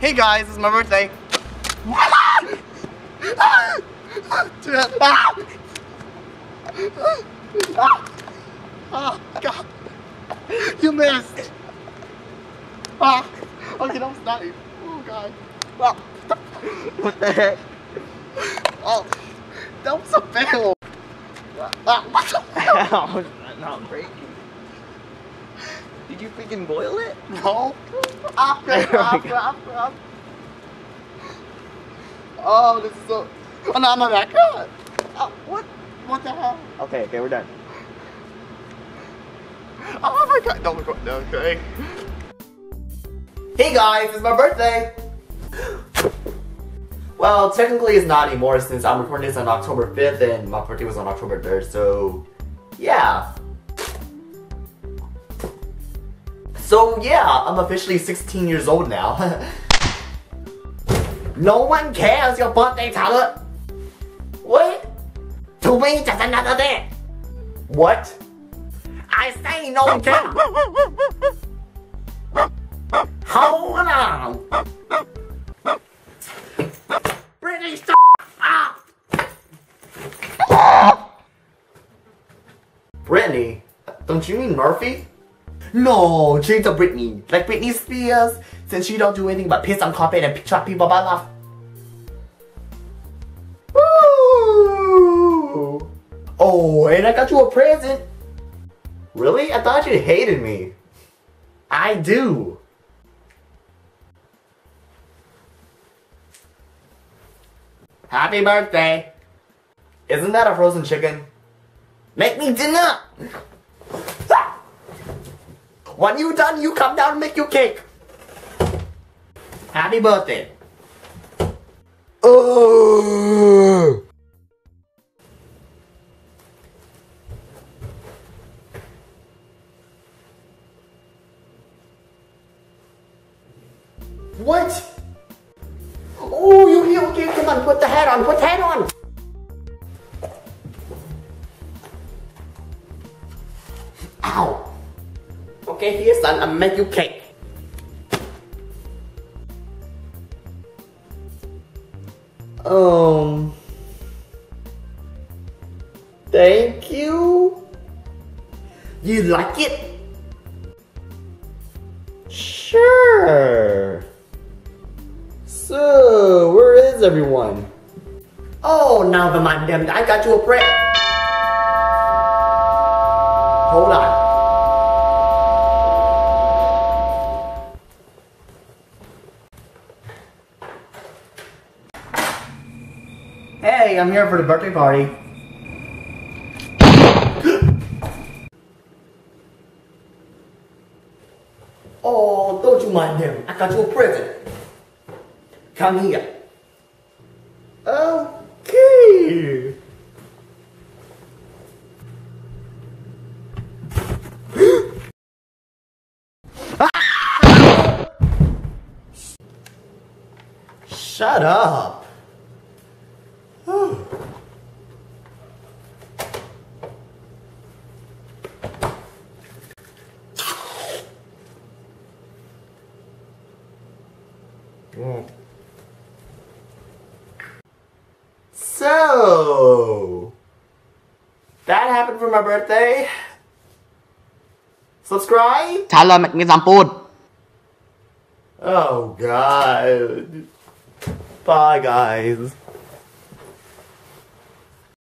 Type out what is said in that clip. Hey guys, it's my birthday. Oh, God. You missed. Ah. Okay, that was not even. Oh, God. Ah. What the heck? Oh, that was a fail. Ah, what the hell? Not breaking. Did you freaking boil it? No. After. Oh, this is so. Oh, no, I'm not back. Oh, what? What the hell? Okay, we're done. Oh my God! Don't record. Okay. Hey guys, it's my birthday. Well, technically it's not anymore since I'm recording this on October 5th and my birthday was on October 3rd. So, yeah. I'm officially 16 years old now. No one cares your birthday, Tyler. What? To me, just another day. What? I say no one cares. Hold on. Britney, shut up. Britney? Don't you mean Murphy? No, change to Britney. Like Britney Spears, since she don't do anything but piss on carpet and trap people by love. Woo! Oh, and I got you a present. Really? I thought you hated me. I do. Happy birthday. Isn't that a frozen chicken? Make me dinner. When you done, you come down and make your cake. Happy birthday. Oh. What? Oh, you here? Okay, come on, put the hat on, put the hat on. Ow. Okay, here, son, I'll make you cake. Thank you. You like it? Sure. So, where is everyone? Oh, now the man, I got you a present. Hold on. Hey, I'm here for the birthday party. Oh, don't you mind him. I got you a present. Come here. Okay. Shut up. So, that happened for my birthday. Subscribe. Tyler, make me some food. Oh, God. Bye, guys.